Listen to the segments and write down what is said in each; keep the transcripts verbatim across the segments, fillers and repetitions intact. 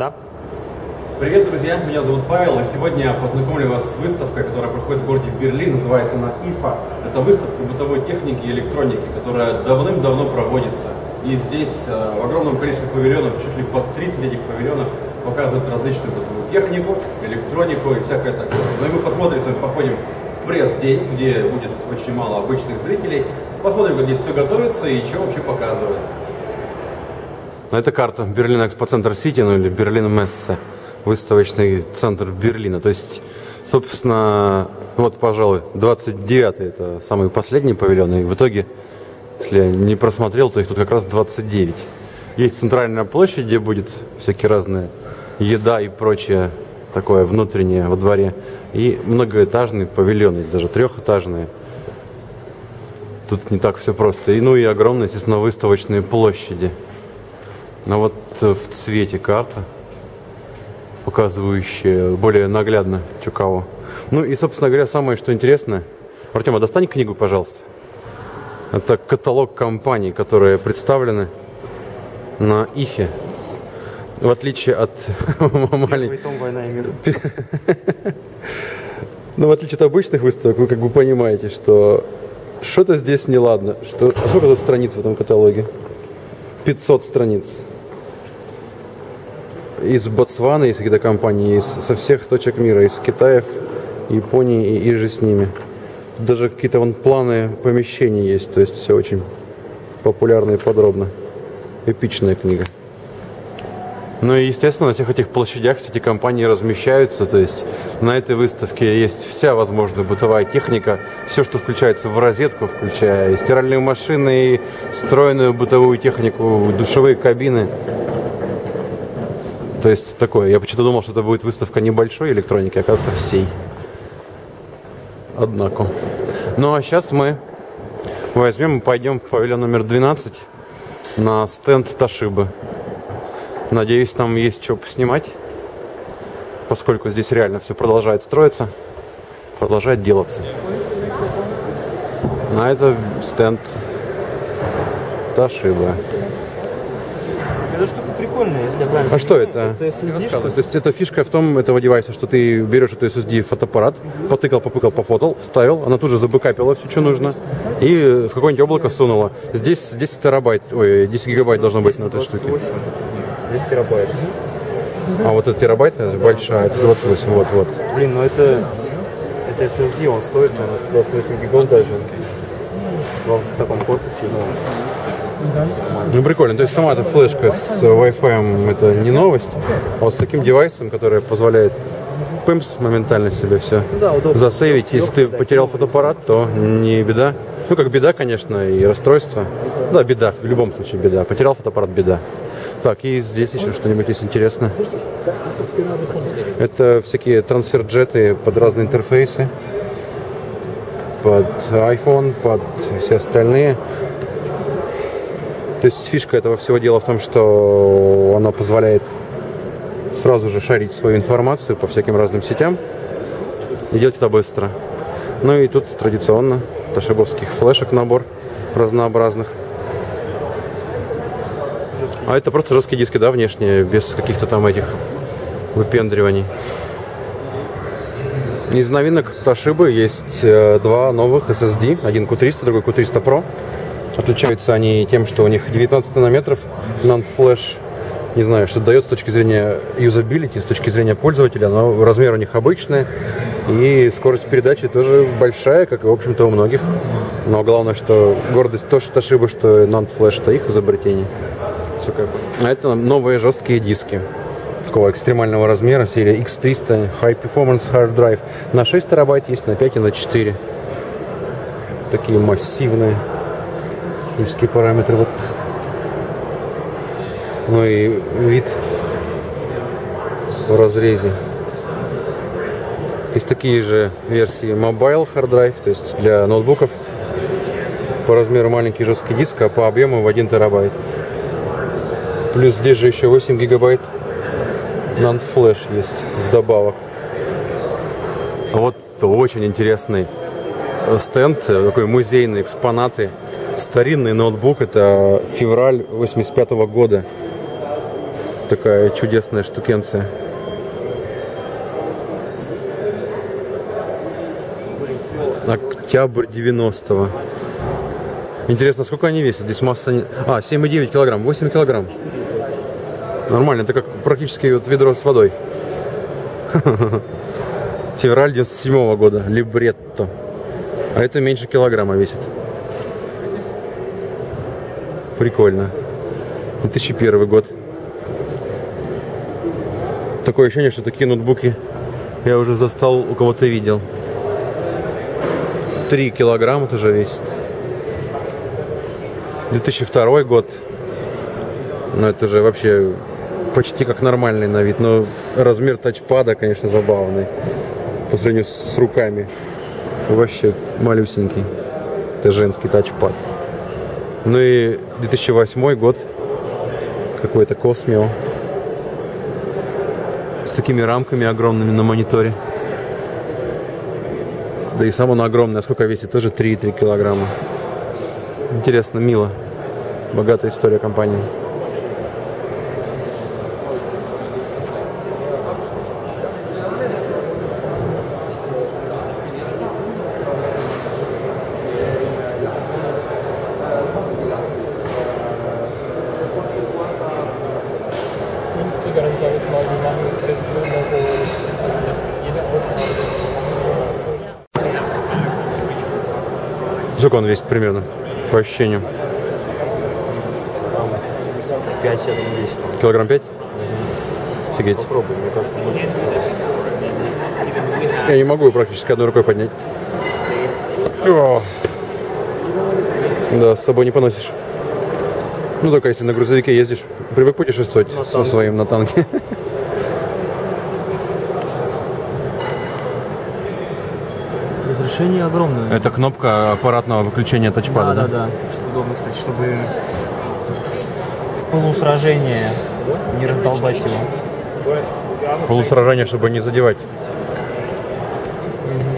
Да. Привет, друзья, меня зовут Павел, и сегодня я познакомлю вас с выставкой, которая проходит в городе Берлин, называется она ИФА. Это выставка бытовой техники и электроники, которая давным-давно проводится. И здесь в огромном количестве павильонов, чуть ли под тридцать этих павильонов, показывают различную бытовую технику, электронику и всякое такое. Ну и мы посмотрим, походим в пресс-день, где будет очень мало обычных зрителей. Посмотрим, как здесь все готовится и что вообще показывается. Это карта Берлин-Экспо-центр-Сити, ну или Берлин-Месса. Выставочный центр Берлина. То есть, собственно, вот, пожалуй, двадцать девятый это самый последний павильон. И в итоге, если я не просмотрел, то их тут как раз двадцать девять. Есть центральная площадь, где будет всякие разные еда и прочее такое внутреннее во дворе. И многоэтажные павильоны, даже трехэтажные. Тут не так все просто. И, ну и огромные, естественно, выставочные площади. Но вот в цвете карта, показывающие более наглядно чукаво. Ну и, собственно говоря, самое, что интересное. Артем, а достань книгу, пожалуйста. Это каталог компаний, которые представлены на ИФе. В отличие от Ну, в отличие от обычных выставок, вы как бы понимаете, что что-то здесь неладно. Что... А сколько тут страниц в этом каталоге? пятьсот страниц. Из Ботсваны есть какие-то компании, из, со всех точек мира, из Китаев, Японии и, и же с ними. Тут даже какие-то вон планы помещений есть, то есть все очень популярно и подробно. Эпичная книга. Ну и естественно на всех этих площадях все эти компании размещаются, то есть на этой выставке есть вся возможная бытовая техника, все, что включается в розетку, включая и стиральные машины, и встроенную бытовую технику, душевые кабины. То есть такое. Я почему-то думал, что это будет выставка небольшой электроники, а оказывается всей. Однако. Ну а сейчас мы возьмем и пойдем в павильон номер двенадцать на стенд Тошибы. Надеюсь, там есть что поснимать, поскольку здесь реально все продолжает строиться, продолжает делаться. А это стенд Тошиба. Это штука прикольная, если я правильно. А что это? Это эс эс ди, что? То есть это фишка в том этого девайса, что ты берешь эту эс эс ди фотоаппарат, угу. потыкал, попыкал, пофотал, вставил, она тут же забэкапила все, что нужно, и в какое-нибудь облако сунула. Здесь десять терабайт, ой, десять гигабайт должно быть на этой штуке. десять терабайт. А вот этот терабайт, это да, большая, это двадцать восемь, вот, вот. Блин, ну это, это эс эс ди, он стоит, наверное, двадцать восемь гигабайт даже. В таком корпусе, но... Ну прикольно, то есть сама эта флешка с Wi-Fi это не новость, а вот с таким девайсом, который позволяет пимс моментально себе все да, удобно, засейвить. Удобно, если удобно, ты потерял да, фотоаппарат, то не беда. Ну как беда, конечно, и расстройство. Да, беда, в любом случае беда. Потерял фотоаппарат, беда. Так, и здесь еще что-нибудь есть интересное. Это всякие трансфер-джеты под разные интерфейсы, под iPhone, под все остальные. То есть фишка этого всего дела в том, что она позволяет сразу же шарить свою информацию по всяким разным сетям и делать это быстро. Ну и тут традиционно тошибовских флешек набор разнообразных. А это просто жесткие диски, да, внешние, без каких-то там этих выпендриваний. Из новинок Тошибы есть два новых эс эс ди, один кью триста, другой кью триста про. Отличаются они тем, что у них девятнадцать нанометров, NAND Flash, не знаю, что дает с точки зрения юзабилити, с точки зрения пользователя, но размер у них обычный, и скорость передачи тоже большая, как и, в общем-то, у многих. Но главное, что гордость Тошибы, что NAND Flash – это их изобретение. А это новые жесткие диски такого экстремального размера, серии икс триста High Performance Hard Drive. На шесть терабайт есть, на пять и на четыре. Такие массивные. Химические параметры, вот. Ну и вид в разрезе. Есть такие же версии Mobile Hard Drive, то есть для ноутбуков. По размеру маленький жесткий диск, а по объему в один терабайт. Плюс здесь же еще восемь гигабайт NAND Flash есть вдобавок. Вот очень интересный стенд, такой музейные экспонаты. Старинный ноутбук, это февраль восемьдесят пятого года. такая чудесная штукенция. Октябрь девяностого. Интересно, сколько они весят? Здесь масса... Не... А, семь и девять килограмм, восемь килограмм. Нормально, это как практически вот ведро с водой. Февраль девяносто седьмого года, Libretto. А это меньше килограмма весит. Прикольно. две тысячи первый год. Такое ощущение, что такие ноутбуки я уже застал, у кого-то видел. три килограмма тоже весит. две тысячи второй год. Ну это же вообще почти как нормальный на вид. Но размер тачпада, конечно, забавный. По сравнению с руками. Вообще малюсенький. Это женский тачпад. Ну и две тысячи восьмой год. Какой-то Космио. С такими рамками огромными на мониторе. Да и сам он огромный. А сколько весит? Тоже три и три килограмма. Интересно, мило. Богатая история компании. Сколько он весит примерно, по ощущениям? пять, я думаю, весит. Килограмм пять? Угу. Офигеть. Попробуй, мне кажется, больше. Я не могу практически одной рукой поднять. О! Да, с собой не поносишь. Ну, только если на грузовике ездишь. Привык путешествовать на со своим на танке. Разрешение огромное. Это кнопка аппаратного выключения тачпада, да? Да, да, да. Что удобно, кстати, чтобы в полусражение не раздолбать его. Полусражение, чтобы не задевать. Угу.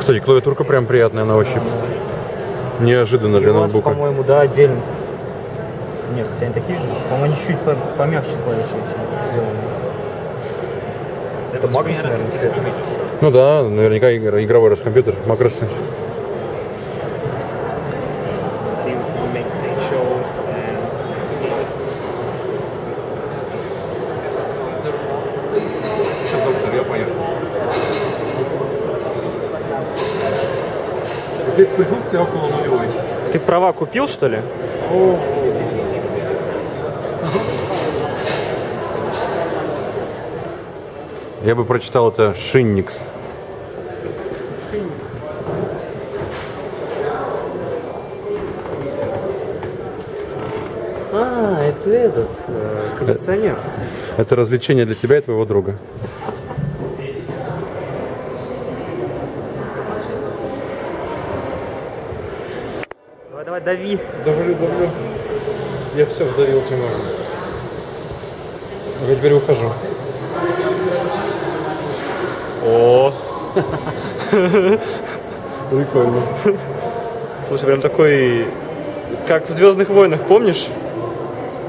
Кстати, клавиатурка прям приятная на ощупь. Да. Неожиданно и для ноутбука. По-моему, да, отдельно. Нет, у тебя не такие же. По-моему, чуть-чуть помягче клавиши сделаны. Это макросы, наверное, цвета. Ну да, наверняка игровой раз компьютер, макросы. Ты права купил, что ли? Я бы прочитал это Шинникс. А, это этот, кондиционер. Это, это развлечение для тебя и твоего друга. Давай, давай, дави. Давлю, давлю. Я все вдавил, чем можно. Я теперь ухожу. О, прикольно. Слушай, прям такой, как в «Звездных войнах», помнишь?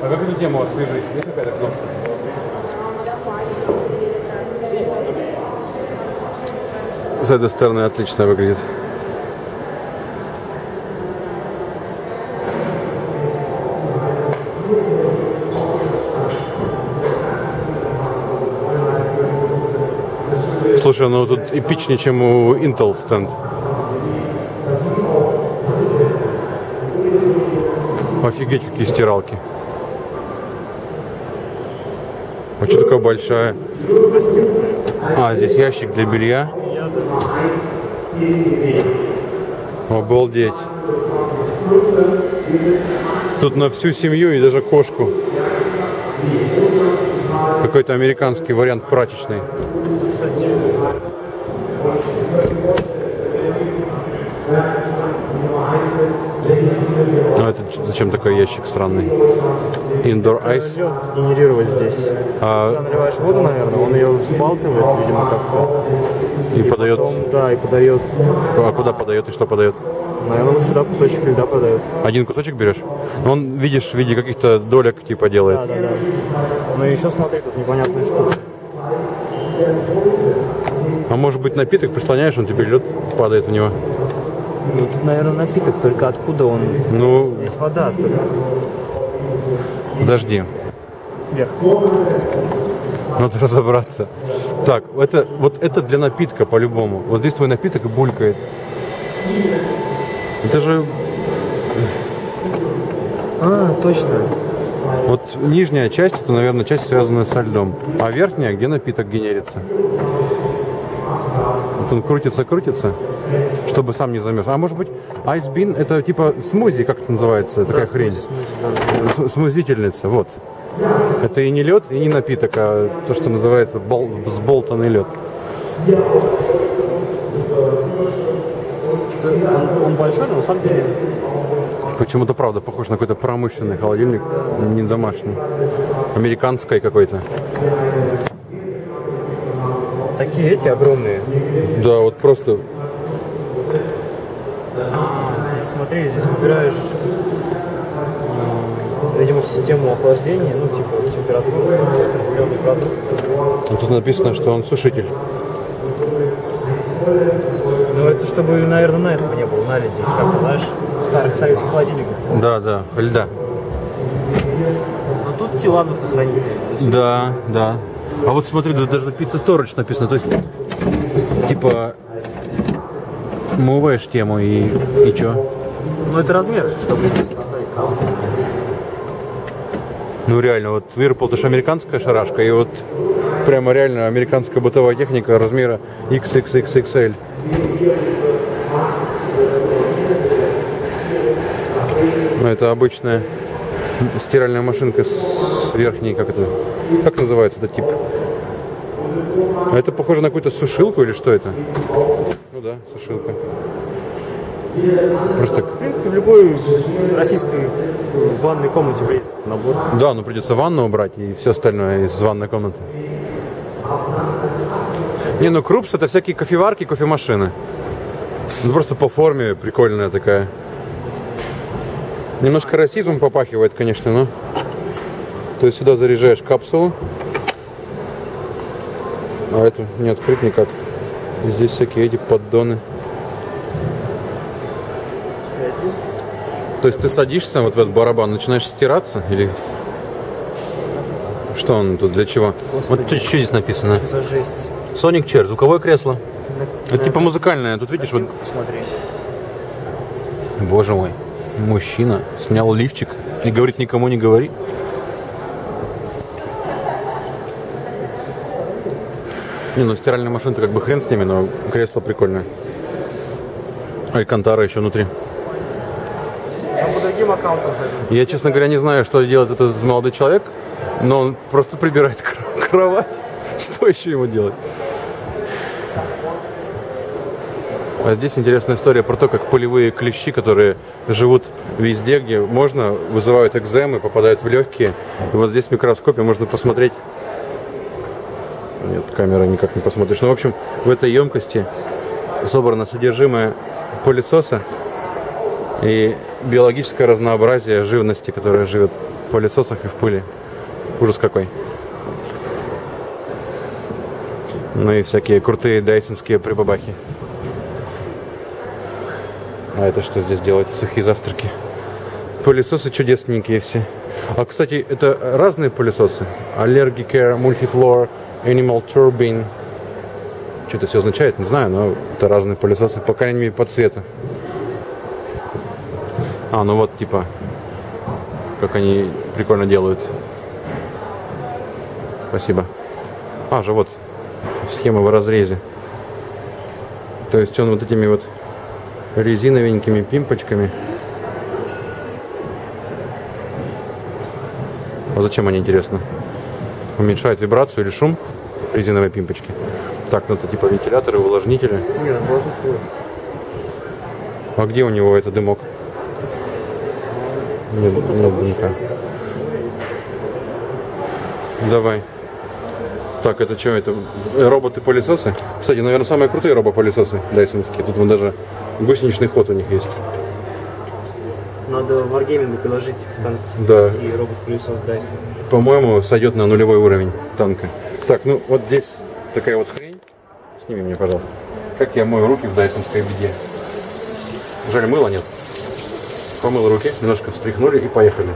А как эту тему освежить? Есть какая-то кнопка? С этой стороны отлично выглядит. Слушай, ну тут эпичнее, чем у Intel стенд. Офигеть, какие стиралки. А что такая большая? А, здесь ящик для белья. Обалдеть. Тут на всю семью и даже кошку. Какой-то американский вариант прачечный. А это зачем такой ящик странный? Indoor ice. Лед генерировать здесь. А... Если наливаешь воду, наверное, он ее взбалтывает, видимо, как-то. И, и подает. Потом, да, и подает. А куда подает и что подает? Наверное, вот сюда кусочек льда продают. Один кусочек берешь? Он, видишь, в виде каких-то долек типа делает. Да, да, да. Ну и еще смотри, тут непонятная штука. А может быть напиток прислоняешь, он тебе лед падает в него? Ну тут, наверное, напиток, только откуда он? Ну... Здесь вода только. Подожди. Вверх. Надо разобраться. Так, это, вот это для напитка по-любому. Вот здесь твой напиток и булькает. Это же... А, точно. Вот нижняя часть, это, наверное, часть, связанная со льдом. А верхняя, где напиток генерится. Вот он крутится-крутится, чтобы сам не замерз. А может быть, айсбин, это типа смузи, как это называется, да, такая смузи, хрень. Смузи, да. Смузительница, вот. Это и не лед, и не напиток, а то, что называется бол сболтанный лед. Он, он большой, но на самом деле... Почему-то, правда, похож на какой-то промышленный холодильник, не домашний. Американский какой-то. Такие эти огромные. Да, вот просто... А, здесь, смотри, здесь выбираешь... Видимо, систему охлаждения, ну, типа, температуры, определенный продукт. А тут написано, что он сушитель. Ну, это чтобы, наверное, на этого не было, на льде, как ты знаешь, в старых советских холодильниках. Да, да, льда. Но тут Тиланов на хранении. Да, да. А вот смотри, тут даже пицца сторож написано, то есть, типа, муваешь тему и, и чё? Ну, это размер, чтобы здесь поставить каву. Ну реально, вот Whirlpool, это же американская шарашка, и вот прямо реально американская бытовая техника размера икс икс икс икс эль. Ну это обычная стиральная машинка с верхней, как это, как называется этот тип? А это похоже на какую-то сушилку или что это? Ну да, сушилка. Просто... В принципе, в любой российской ванной комнате есть набор. Да, но придется ванну убрать и все остальное из ванной комнаты. Не, ну Крупс — это всякие кофеварки, кофемашины. Ну, просто по форме прикольная такая. Немножко расизмом попахивает, конечно, но... То есть сюда заряжаешь капсулу. А эту не открыть никак. И здесь всякие эти поддоны. То есть ты садишься вот в этот барабан, начинаешь стираться или что он тут, для чего? Господи, вот что, что здесь написано? Что за жесть? Sonic Chair, звуковое кресло. На... Это типа музыкальное, тут видишь. Хотим вот. Посмотри. Боже мой, мужчина снял лифчик и говорит никому не говори. Не, ну стиральная машина-то как бы хрен с ними, но кресло прикольное. Алькантара еще внутри. Я, честно говоря, не знаю, что делает этот молодой человек, но он просто прибирает кровать. Что еще ему делать? А здесь интересная история про то, как пылевые клещи, которые живут везде, где можно, вызывают экземы, попадают в легкие. И вот здесь в микроскопе можно посмотреть. Нет, камера никак не посмотришь. Ну, в общем, в этой емкости собрано содержимое пылесоса. И биологическое разнообразие живности, которая живет в пылесосах и в пыли. Ужас какой. Ну и всякие крутые дайсонские прибабахи. А это что здесь делают? Сухие завтраки. Пылесосы чудесненькие все. А, кстати, это разные пылесосы. Allergicare, Multifloor Animal Turbine. Что это все означает, не знаю, но это разные пылесосы, по крайней мере, по цвету. А, ну вот, типа, как они прикольно делают. Спасибо. А, же вот, схема в разрезе. То есть он вот этими вот резиновенькими пимпочками. А зачем они, интересно? Уменьшает вибрацию или шум резиновой пимпочки? Так, ну это типа вентиляторы, увлажнители. Нет, увлажнители. А где у него этот дымок? Нет, нет, нет. Давай. Так, это что? Это роботы-пылесосы? Кстати, наверное, самые крутые робопылесосы дайсонские. Тут вон даже гусеничный ход у них есть. Надо варгеймингу приложить в танк. Да. И робот-пылесос Dyson. По-моему, сойдет на нулевой уровень танка. Так, ну вот здесь такая вот хрень. Сними мне, пожалуйста. Как я мою руки в дайсонской беде. Жаль, мыла нет. Помыл руки, немножко встряхнули и поехали.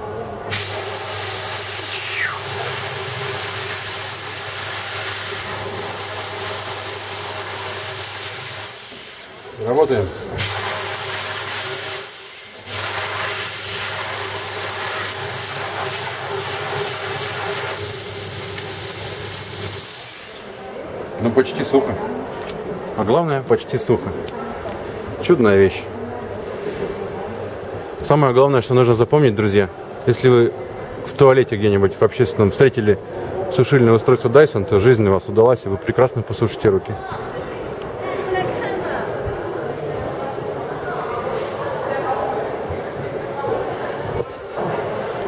Работаем. Ну, почти сухо. А главное, почти сухо. Чудная вещь. Самое главное, что нужно запомнить, друзья, если вы в туалете где-нибудь в общественном встретили сушильное устройство Dyson, то жизнь у вас удалась, и вы прекрасно посушите руки.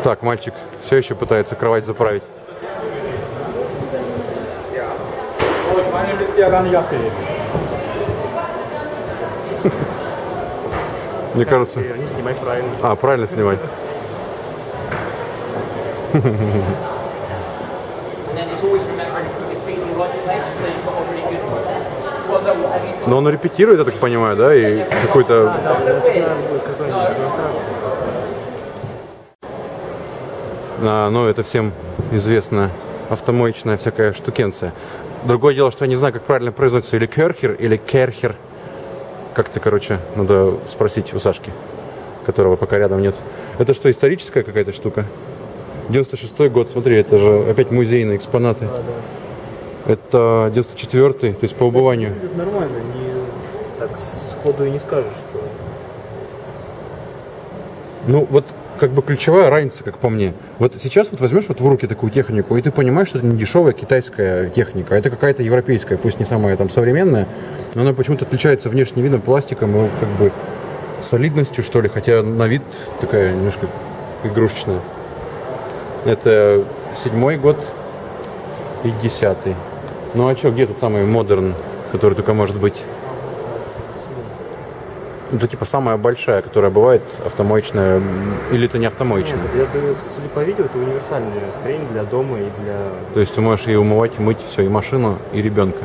Так, мальчик все еще пытается кровать заправить. Мне кажется... Не снимай правильно. А, правильно снимать. Но он репетирует, я так понимаю, да? И какой-то... А, ну, это всем известная автомоечная всякая штукенция. Другое дело, что я не знаю, как правильно произносится, или Кёрхер, или Керхер. Как-то, короче, надо спросить у Сашки, которого пока рядом нет. Это что, историческая какая-то штука? девяносто шестой год, смотри, это же опять музейные экспонаты. А, да. Это девяносто четвёртый, то есть по убыванию. Это нормально, не... так сходу и не скажешь, что... Ну, вот как бы ключевая разница, как по мне. Вот сейчас вот возьмешь вот в руки такую технику, и ты понимаешь, что это не дешевая китайская техника, это какая-то европейская, пусть не самая там современная, но она почему-то отличается внешним видом, пластиком и как бы солидностью, что ли, хотя на вид такая немножко игрушечная. Это седьмой год и десятый. Ну а что, где тот самый модерн, который только может быть? Это типа самая большая, которая бывает автомоечная, или это не автомоечная? Нет, это, судя по видео, это универсальная хрень для дома и для... То есть ты можешь ее умывать, мыть все, и машину, и ребенка.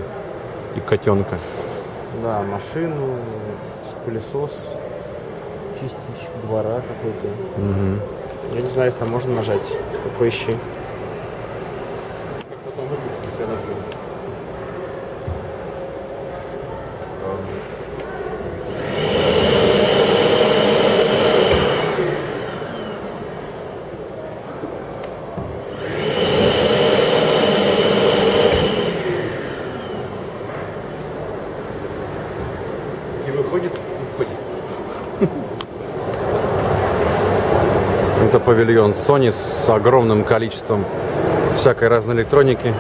И котенка. Да, машину, пылесос, чистильщик двора какой-то. Угу. Я не знаю, если там можно нажать. Поищи. Как потом выглядит, если я нажму? Павильон Sony с огромным количеством всякой разной электроники.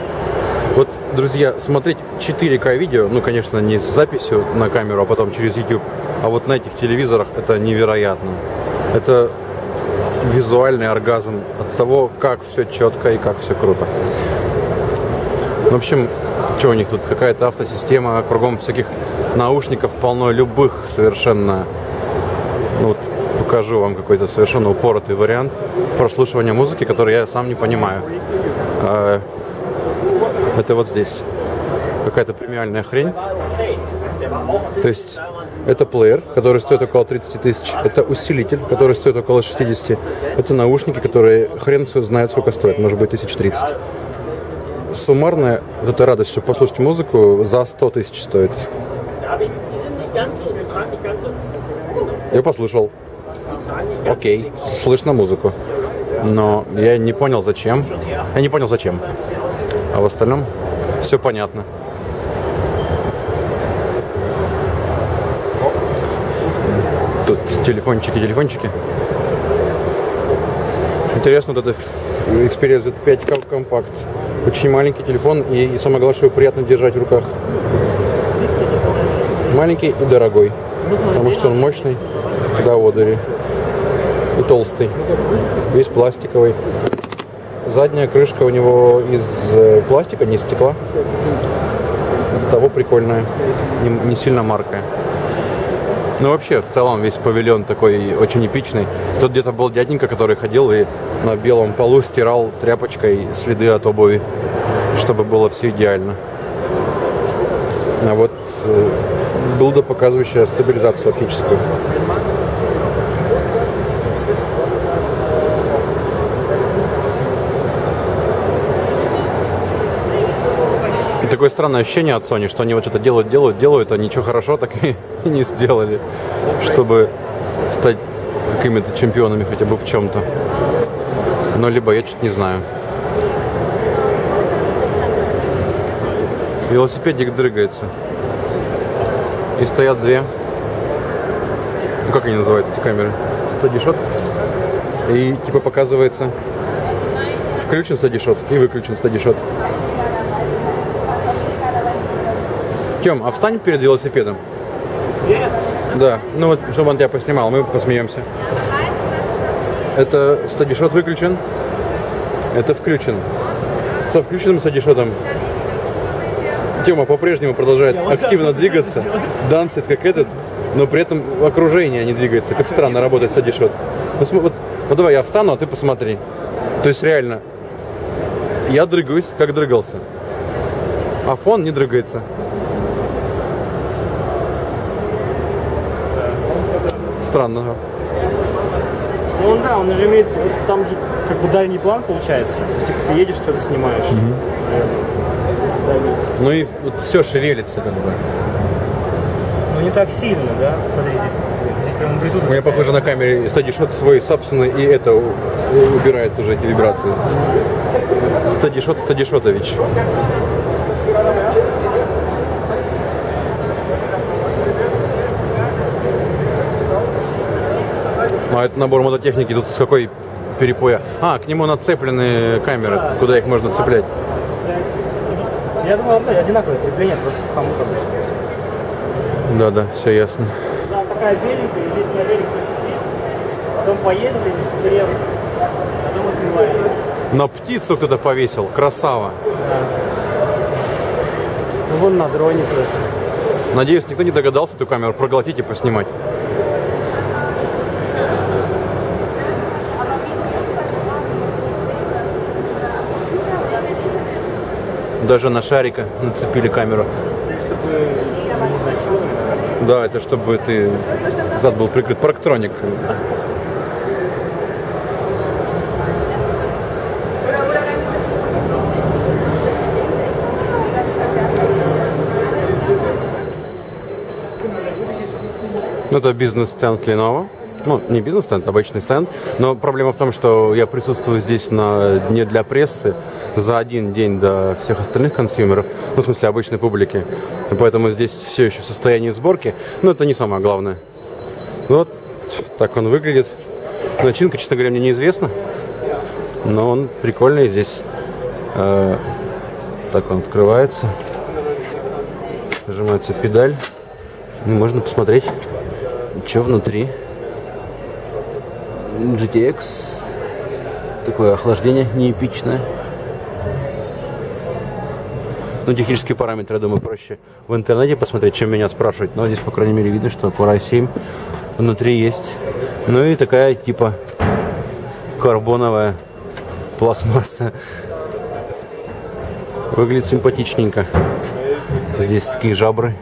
Вот, друзья, смотреть четыре ка видео, ну, конечно, не с записью на камеру, а потом через YouTube, а вот на этих телевизорах это невероятно. Это визуальный оргазм от того, как все четко и как все круто. В общем, что у них тут? Какая-то автосистема, кругом всяких наушников полно, любых совершенно. Ну, вот, покажу вам какой-то совершенно упоротый вариант прослушивания музыки, который я сам не понимаю. Это вот здесь. Какая-то премиальная хрень. То есть это плеер, который стоит около тридцати тысяч. Это усилитель, который стоит около шестидесяти. Это наушники, которые хрен все знает, сколько стоят. Может быть, тысяч тридцать. Суммарная вот эта радость, что послушать музыку, за сто тысяч стоит. Я послушал. Окей, слышно музыку, но я не понял зачем, я не понял зачем, а в остальном все понятно. Тут телефончики, телефончики. Интересно, вот это Xperia зет пять Compact, очень маленький телефон и, и самое главное, что его приятно держать в руках. Маленький и дорогой, потому что он мощный до одери. И толстый, весь пластиковый. Задняя крышка у него из пластика, не из стекла. От того прикольная, не, не сильно маркая. Ну вообще, в целом, весь павильон такой очень эпичный. Тут где-то был дяденька, который ходил и на белом полу стирал тряпочкой следы от обуви, чтобы было все идеально. А вот билда, показывающая стабилизацию оптическую. И такое странное ощущение от Sony, что они вот что-то делают, делают, делают, а ничего хорошо так и, и не сделали, чтобы стать какими-то чемпионами хотя бы в чем-то. Но либо я что-то не знаю. Велосипедик дрыгается. И стоят две. Ну, как они называются, эти камеры? Steady Shot. И типа показывается, включен Steady Shot и выключен Steady Shot. Тем, а встань перед велосипедом. Yes. Да, ну вот, чтобы он тебя поснимал, мы посмеемся. Это Steady Shot выключен, это включен. Со включенным Steady Shot'ом Тема по-прежнему продолжает активно двигаться, дансит как этот, но при этом окружение не двигается. Как странно работает Steady Shot. Ну, вот, ну давай я встану, а ты посмотри. То есть реально, я дрыгаюсь, как дрыгался, а фон не дрыгается. Странно. Ну да, он же имеет, там же как бы дальний план получается. Типа ты едешь, что-то снимаешь. Угу. Ну и вот все шевелится как бы. Ну не так сильно, да? Смотри, здесь, здесь прям бредут. У меня, похоже, на камере Steady Shot свой собственный, и это убирает уже эти вибрации. Steady Shot Steady Shotович. А это набор мототехники, тут с какой перепоя? А, к нему нацеплены камеры, куда их можно цеплять. Я думал, да, одинаковое крепление, просто кому обычно. Да, да, все ясно. Да, такая беленькая, и здесь на велик посидит, потом поездит и берем, потом отбивает. На птицу кто-то повесил, красава. Да. Вон на дроне тоже. Надеюсь, никто не догадался эту камеру проглотить и поснимать. Даже на шарика нацепили камеру. Чтобы... Да, это чтобы ты зад был прикрыт. Парктроник. Это бизнес-стенд Lenovo. Ну, не бизнес-стенд, обычный стенд. Но проблема в том, что я присутствую здесь на дне для прессы за один день до всех остальных консюмеров, ну, в смысле, обычной публики. Поэтому здесь все еще в состоянии сборки. Но это не самое главное. Вот так он выглядит. Начинка, честно говоря, мне неизвестна. Но он прикольный здесь. Э-э- так он открывается. Нажимается педаль. И можно посмотреть, что внутри. джи ти экс, такое охлаждение неэпичное. Ну, технические параметры, я думаю, проще в интернете посмотреть, чем меня спрашивать. Но здесь, по крайней мере, видно, что Core ай семь внутри есть. Ну и такая, типа, карбоновая пластмасса. Выглядит симпатичненько. Здесь такие жабры.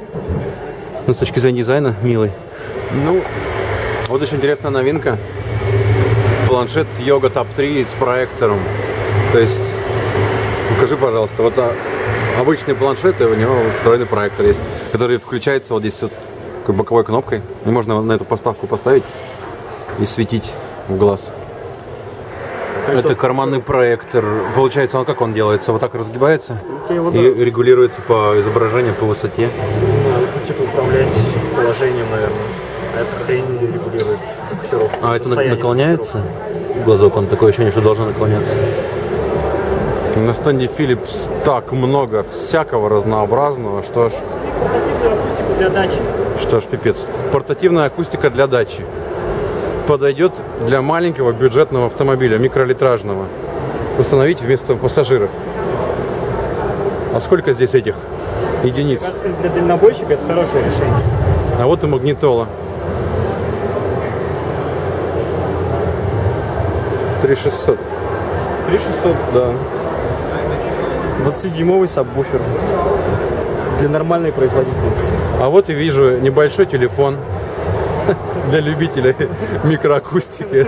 Ну, с точки зрения дизайна, милый. Ну, вот еще интересная новинка. Планшет Yoga Tab три с проектором. То есть, покажи, пожалуйста, вот обычный планшет, и у него встроенный проектор есть, который включается вот здесь вот боковой кнопкой. И можно на эту поставку поставить и светить в глаз. Это карманный проектор. Получается, он как он делается? Вот так разгибается и регулируется по изображению, по высоте. Надо типа управлять положением, наверное. Эта хрень регулирует фокусировку. А это наклоняется? Глазок, он такое ощущение, что должен наклоняться. На стенде Philips так много всякого разнообразного, что ж... Портативная акустика для дачи. Что ж, пипец. Портативная акустика для дачи. Подойдет для маленького бюджетного автомобиля, микролитражного. установить вместо пассажиров. А сколько здесь этих единиц? Для дальнобойщика это хорошее решение. А вот и магнитола. три шестьсот. три шестьсот? Да. двадцатидюймовый сабвуфер. Для нормальной производительности. А вот и вижу небольшой телефон. Для любителя микроакустики.